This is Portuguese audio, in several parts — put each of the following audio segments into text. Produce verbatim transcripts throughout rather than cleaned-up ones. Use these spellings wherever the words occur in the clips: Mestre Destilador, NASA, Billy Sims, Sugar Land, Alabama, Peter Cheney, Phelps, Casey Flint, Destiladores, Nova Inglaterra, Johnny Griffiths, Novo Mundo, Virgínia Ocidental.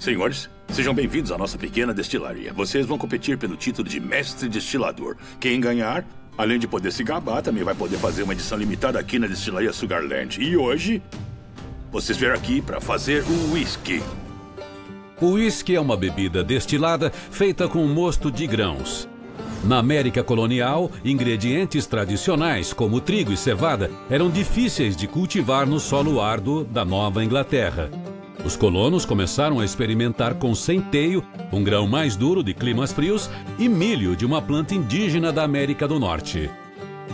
Senhores, sejam bem-vindos à nossa pequena destilaria. Vocês vão competir pelo título de mestre destilador. Quem ganhar, além de poder se gabar, também vai poder fazer uma edição limitada aqui na destilaria Sugar Land. E hoje, vocês vieram aqui para fazer o whisky. O whisky é uma bebida destilada feita com mosto de grãos. Na América colonial, ingredientes tradicionais como trigo e cevada eram difíceis de cultivar no solo árduo da Nova Inglaterra. Os colonos começaram a experimentar com centeio, um grão mais duro de climas frios, e milho de uma planta indígena da América do Norte.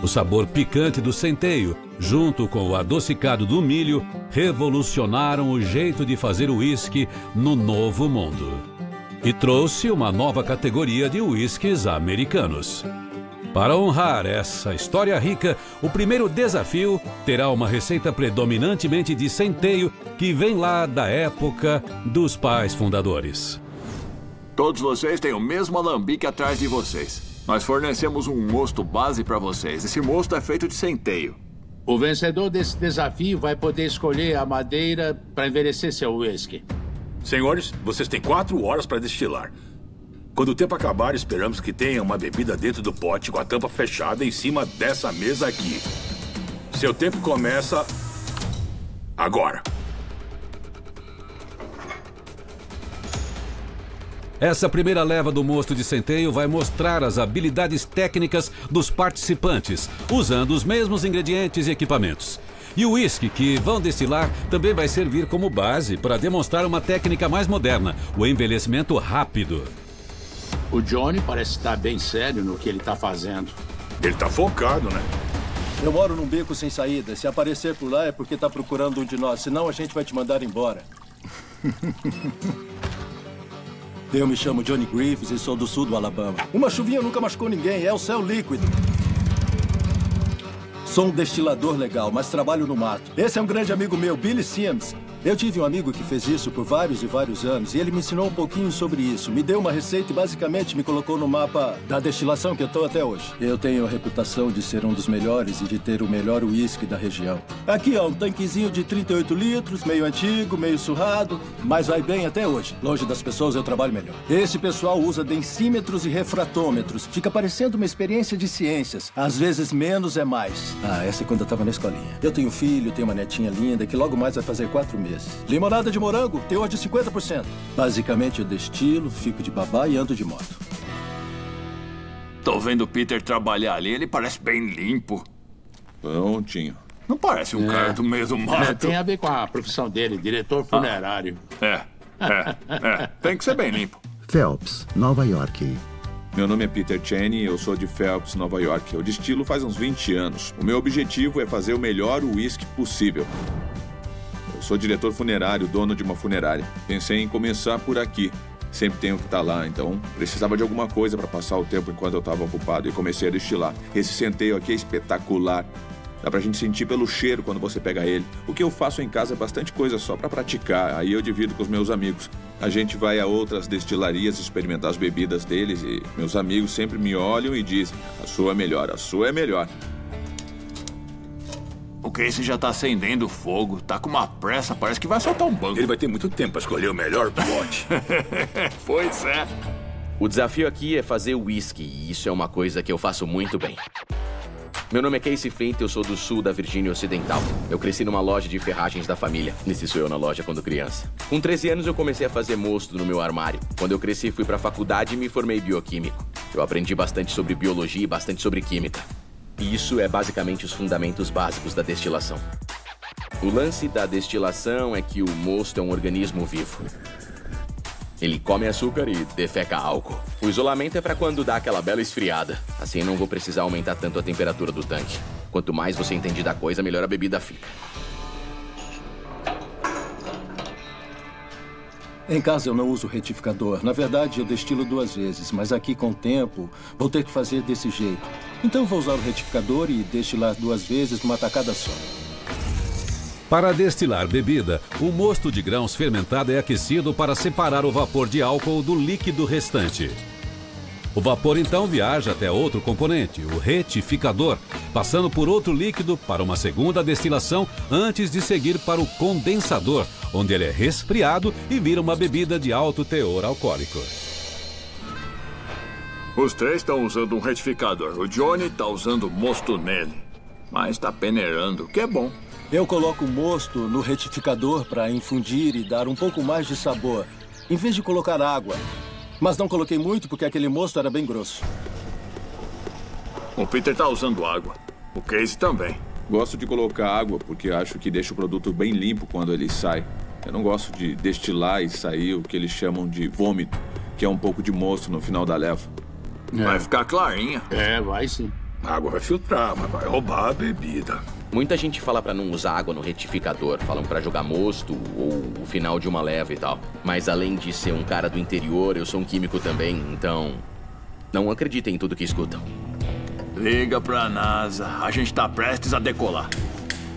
O sabor picante do centeio, junto com o adocicado do milho, revolucionaram o jeito de fazer o uísque no Novo Mundo. E trouxe uma nova categoria de uísques americanos. Para honrar essa história rica, o primeiro desafio terá uma receita predominantemente de centeio que vem lá da época dos pais fundadores. Todos vocês têm o mesmo alambique atrás de vocês. Nós fornecemos um mosto base para vocês. Esse mosto é feito de centeio. O vencedor desse desafio vai poder escolher a madeira para envelhecer seu uísque. Senhores, vocês têm quatro horas para destilar. Quando o tempo acabar, esperamos que tenha uma bebida dentro do pote com a tampa fechada em cima dessa mesa aqui. Seu tempo começa agora. Essa primeira leva do mosto de centeio vai mostrar as habilidades técnicas dos participantes, usando os mesmos ingredientes e equipamentos. E o uísque que vão destilar também vai servir como base para demonstrar uma técnica mais moderna, o envelhecimento rápido. O Johnny parece estar bem sério no que ele está fazendo. Ele está focado, né? Eu moro num beco sem saída. Se aparecer por lá é porque está procurando um de nós, senão a gente vai te mandar embora. Eu me chamo Johnny Griffiths e sou do sul do Alabama. Uma chuvinha nunca machucou ninguém, é o céu líquido. Sou um destilador legal, mas trabalho no mato. Esse é um grande amigo meu, Billy Sims. Eu tive um amigo que fez isso por vários e vários anos e ele me ensinou um pouquinho sobre isso. Me deu uma receita e basicamente me colocou no mapa da destilação que eu estou até hoje. Eu tenho a reputação de ser um dos melhores e de ter o melhor uísque da região. Aqui, ó, um tanquezinho de trinta e oito litros, meio antigo, meio surrado, mas vai bem até hoje. Longe das pessoas eu trabalho melhor. Esse pessoal usa densímetros e refratômetros. Fica parecendo uma experiência de ciências. Às vezes menos é mais. Ah, essa é quando eu estava na escolinha. Eu tenho um filho, tenho uma netinha linda que logo mais vai fazer quatro meses. Limonada de morango, teor de cinquenta por cento. Basicamente eu destilo, fico de babá e ando de moto. Tô vendo o Peter trabalhar ali, ele parece bem limpo. Prontinho. Não parece um é. cara do meio do mato. É, tem a ver com a profissão dele, diretor funerário. Ah. É, é, é. Tem que ser bem limpo. Phelps, Nova York. Meu nome é Peter Cheney, eu sou de Phelps, Nova York. Eu destilo faz uns vinte anos. O meu objetivo é fazer o melhor uísque possível. Eu sou diretor funerário, dono de uma funerária. Pensei em começar por aqui. Sempre tenho que estar lá, então precisava de alguma coisa para passar o tempo enquanto eu estava ocupado e comecei a destilar. Esse centeio aqui é espetacular. Dá pra gente sentir pelo cheiro quando você pega ele. O que eu faço em casa é bastante coisa só pra praticar, aí eu divido com os meus amigos. A gente vai a outras destilarias experimentar as bebidas deles e meus amigos sempre me olham e dizem: a sua é melhor, a sua é melhor. O Casey já tá acendendo fogo, tá com uma pressa, parece que vai soltar um banco. Ele vai ter muito tempo pra escolher o melhor pote. Pois é. O desafio aqui é fazer uísque e isso é uma coisa que eu faço muito bem. Meu nome é Casey Flint, eu sou do sul da Virgínia Ocidental. Eu cresci numa loja de ferragens da família. Nesse sou eu na loja quando criança. Com treze anos eu comecei a fazer mosto no meu armário. Quando eu cresci fui pra faculdade e me formei bioquímico. Eu aprendi bastante sobre biologia e bastante sobre química. E isso é basicamente os fundamentos básicos da destilação. O lance da destilação é que o mosto é um organismo vivo. Ele come açúcar e defeca álcool. O isolamento é para quando dá aquela bela esfriada. Assim não vou precisar aumentar tanto a temperatura do tanque. Quanto mais você entende da coisa, melhor a bebida fica. Em casa eu não uso retificador. Na verdade, eu destilo duas vezes, mas aqui com o tempo vou ter que fazer desse jeito. Então vou usar o retificador e destilar duas vezes numa tacada só. Para destilar bebida, o mosto de grãos fermentado é aquecido para separar o vapor de álcool do líquido restante. O vapor então viaja até outro componente, o retificador, passando por outro líquido para uma segunda destilação antes de seguir para o condensador, onde ele é resfriado e vira uma bebida de alto teor alcoólico. Os três estão usando um retificador. O Johnny está usando mosto nele, mas está peneirando, o que é bom. Eu coloco mosto no retificador para infundir e dar um pouco mais de sabor, em vez de colocar água. Mas não coloquei muito porque aquele mosto era bem grosso. O Peter está usando água. O Casey também. Gosto de colocar água porque acho que deixa o produto bem limpo quando ele sai. Eu não gosto de destilar e sair o que eles chamam de vômito, que é um pouco de mosto no final da leva. É. Vai ficar clarinha. É, vai sim. A água vai filtrar, mas vai roubar a bebida. Muita gente fala pra não usar água no retificador, falam pra jogar mosto ou o final de uma leva e tal. Mas além de ser um cara do interior, eu sou um químico também, então não acreditem em tudo que escutam. Liga pra NASA, a gente tá prestes a decolar.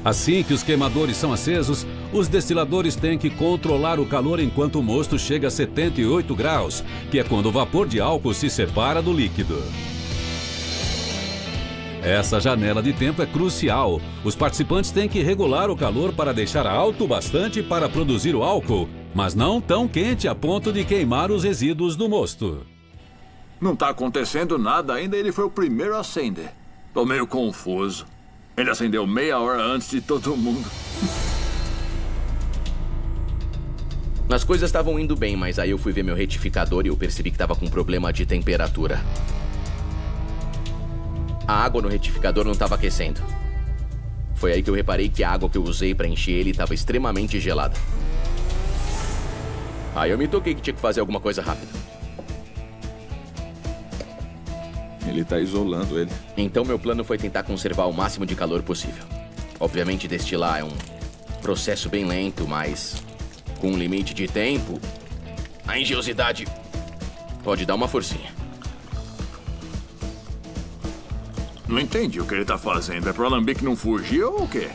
Assim que os queimadores são acesos, os destiladores têm que controlar o calor enquanto o mosto chega a setenta e oito graus, que é quando o vapor de álcool se separa do líquido. Essa janela de tempo é crucial. Os participantes têm que regular o calor para deixar alto o bastante para produzir o álcool, mas não tão quente a ponto de queimar os resíduos do mosto. Não está acontecendo nada ainda, ele foi o primeiro a acender. Tô meio confuso. Ele acendeu meia hora antes de todo mundo. As coisas estavam indo bem, mas aí eu fui ver meu retificador e eu percebi que estava com problema de temperatura. A água no retificador não estava aquecendo. Foi aí que eu reparei que a água que eu usei para encher ele estava extremamente gelada. Aí eu me toquei que tinha que fazer alguma coisa rápida. Ele está isolando ele. Então meu plano foi tentar conservar o máximo de calor possível. Obviamente destilar é um processo bem lento, mas com um limite de tempo, a engenhosidade pode dar uma forcinha. Não entendi o que ele tá fazendo. É pro alambique não fugir ou o quê?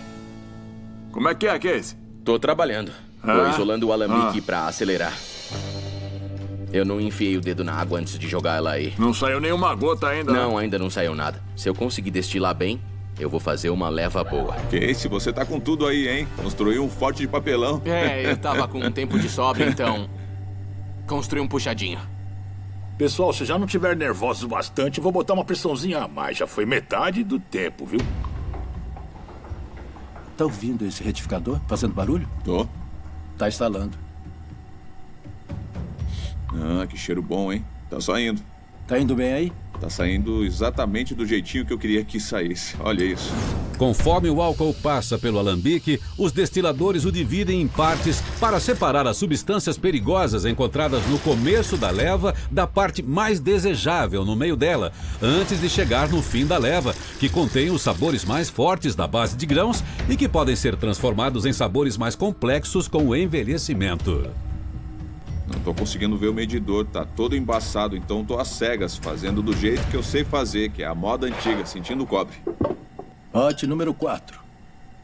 Como é que é, Casey? Tô trabalhando. Ah? Tô isolando o alambique ah. pra acelerar. Eu não enfiei o dedo na água antes de jogar ela aí. Não saiu nenhuma gota ainda? Não, né? Ainda não saiu nada. Se eu conseguir destilar bem, eu vou fazer uma leva boa. Casey, você tá com tudo aí, hein? Construiu um forte de papelão. É, eu tava com um tempo de sobra, então construí um puxadinho. Pessoal, se já não tiver nervoso bastante, vou botar uma pressãozinha a mais. Já foi metade do tempo, viu? Tá ouvindo esse retificador fazendo barulho? Tô. Tá instalando. Ah, que cheiro bom, hein? Tá saindo. Tá indo bem aí? Tá saindo exatamente do jeitinho que eu queria que saísse. Olha isso. Conforme o álcool passa pelo alambique, os destiladores o dividem em partes para separar as substâncias perigosas encontradas no começo da leva da parte mais desejável no meio dela, antes de chegar no fim da leva, que contém os sabores mais fortes da base de grãos e que podem ser transformados em sabores mais complexos com o envelhecimento. Não tô conseguindo ver o medidor, tá todo embaçado, então tô às cegas, fazendo do jeito que eu sei fazer, que é a moda antiga, sentindo o cobre. Pote número quatro.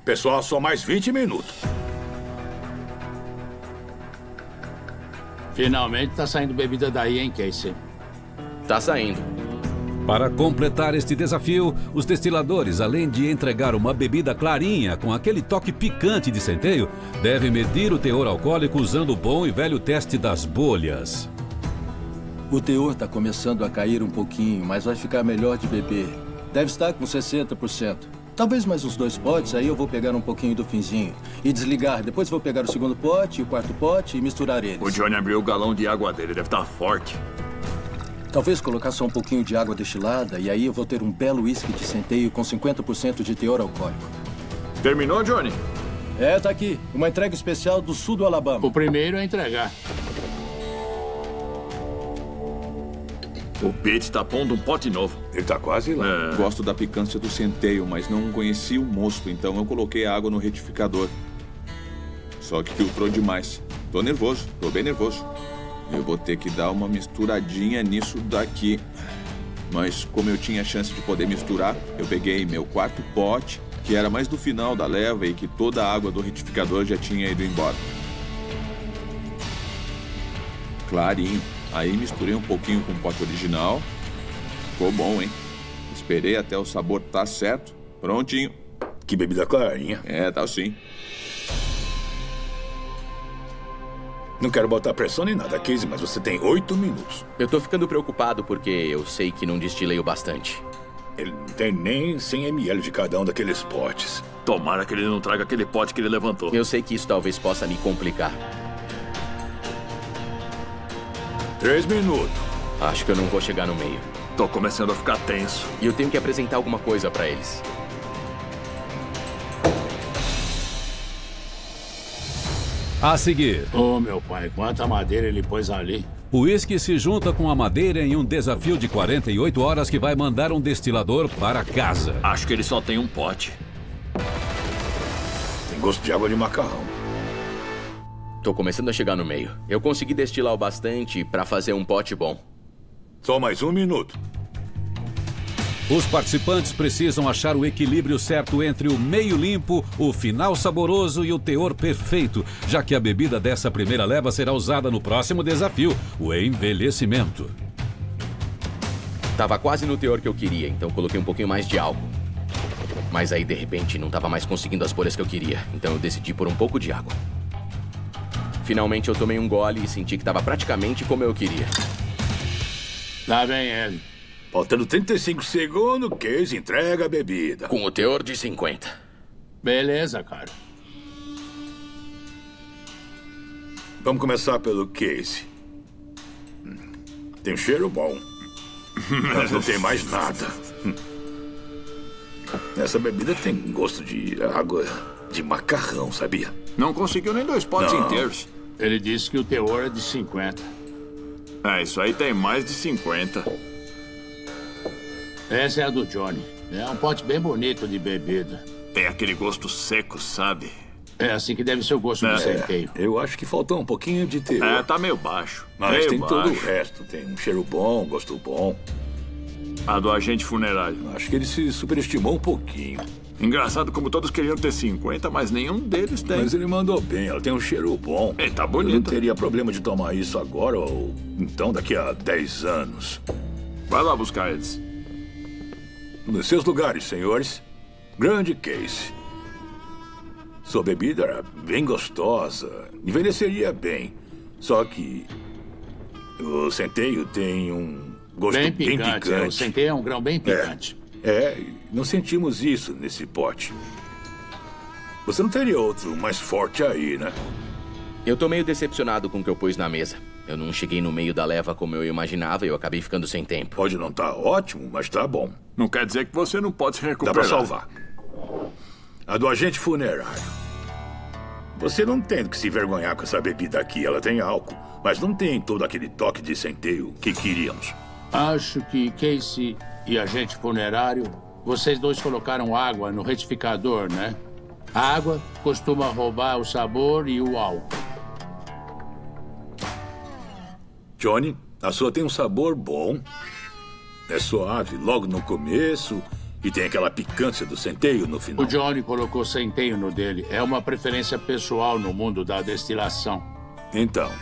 Pessoal, só mais vinte minutos. Finalmente tá saindo bebida daí, hein, Casey? Tá saindo. Para completar este desafio, os destiladores, além de entregar uma bebida clarinha com aquele toque picante de centeio, devem medir o teor alcoólico usando o bom e velho teste das bolhas. O teor está começando a cair um pouquinho, mas vai ficar melhor de beber. Deve estar com sessenta por cento. Talvez mais uns dois potes, aí eu vou pegar um pouquinho do finzinho e desligar. Depois vou pegar o segundo pote e o quarto pote e misturar eles. O Johnny abriu o galão de água dele, deve estar forte. Talvez colocar só um pouquinho de água destilada e aí eu vou ter um belo uísque de centeio com cinquenta por cento de teor alcoólico. Terminou, Johnny? É, tá aqui. Uma entrega especial do sul do Alabama. O primeiro a entregar. O Pete tá pondo um pote novo. Ele tá quase lá. É. Gosto da picância do centeio, mas não conheci o mosto, então eu coloquei a água no retificador. Só que filtrou demais. Tô nervoso, tô bem nervoso. Eu vou ter que dar uma misturadinha nisso daqui. Mas como eu tinha a chance de poder misturar, eu peguei meu quarto pote, que era mais do final da leva e que toda a água do retificador já tinha ido embora. Clarinho. Aí misturei um pouquinho com o pote original Ficou bom, hein? Esperei até o sabor tá certo. Prontinho. Que bebida clarinha. É, tá sim. Não quero botar pressão nem nada, Casey, mas você tem oito minutos. Eu tô ficando preocupado porque eu sei que não destilei o bastante. Ele não tem nem cem mililitros de cada um daqueles potes. Tomara que ele não traga aquele pote que ele levantou. Eu sei que isso talvez possa me complicar. Três minutos. Acho que eu não vou chegar no meio. Tô começando a ficar tenso. E eu tenho que apresentar alguma coisa pra eles. A seguir... Oh, meu pai, quanta madeira ele pôs ali. O uísque se junta com a madeira em um desafio de quarenta e oito horas que vai mandar um destilador para casa. Acho que ele só tem um pote. Tem gosto de água de macarrão. Tô começando a chegar no meio. Eu consegui destilar o bastante para fazer um pote bom. Só mais um minuto. Os participantes precisam achar o equilíbrio certo entre o meio limpo, o final saboroso e o teor perfeito, já que a bebida dessa primeira leva será usada no próximo desafio, o envelhecimento. Tava quase no teor que eu queria, então coloquei um pouquinho mais de álcool. Mas aí, de repente, não tava mais conseguindo as bolhas que eu queria, então eu decidi por um pouco de água. Finalmente, eu tomei um gole e senti que tava praticamente como eu queria. Lá vem ele. Faltando trinta e cinco segundos, Casey entrega a bebida. Com o teor de cinquenta. Beleza, cara. Vamos começar pelo Casey. Tem um cheiro bom. Mas não tem mais nada. Essa bebida tem gosto de água de macarrão, sabia? Não conseguiu nem dois potes não. inteiros. Ele disse que o teor é de cinquenta. Ah, isso aí tem mais de cinquenta. Essa é a do Johnny. É um pote bem bonito de bebida. Tem aquele gosto seco, sabe? É assim que deve ser o gosto é, do centeio. Eu acho que faltou um pouquinho de teor. É, tá meio baixo. Mas meio tem baixo. Todo o resto. Tem um cheiro bom, um gosto bom. A do agente funerário. Acho que ele se superestimou um pouquinho. Engraçado como todos queriam ter cinquenta, mas nenhum deles tem. Mas ele mandou bem, ela tem um cheiro bom. Ele tá bonito. Eu não teria problema de tomar isso agora ou então daqui a dez anos. Vai lá buscar eles. Nos seus lugares, senhores. Grande Casey. Sua bebida era bem gostosa. Envelheceria bem. Só que... o centeio tem um gosto bem picante. Bem picante. É, o centeio é um grão bem picante. É, é, não sentimos isso nesse pote. Você não teria outro mais forte aí, né? Eu tô meio decepcionado com o que eu pus na mesa. Eu não cheguei no meio da leva como eu imaginava e eu acabei ficando sem tempo. Pode não estar ótimo, mas tá bom. Não quer dizer que você não pode se recuperar. Dá pra salvar. A do agente funerário. Você não tem que se envergonhar com essa bebida aqui. Ela tem álcool, mas não tem todo aquele toque de centeio que queríamos. Acho que Casey e agente funerário, vocês dois colocaram água no retificador, né? A água costuma roubar o sabor e o álcool. Johnny, a sua tem um sabor bom, é suave logo no começo e tem aquela picância do centeio no final. O Johnny colocou centeio no dele. É uma preferência pessoal no mundo da destilação. Então,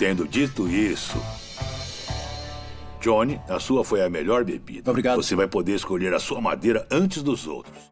tendo dito isso, Johnny, a sua foi a melhor bebida. Obrigado. Você vai poder escolher a sua madeira antes dos outros.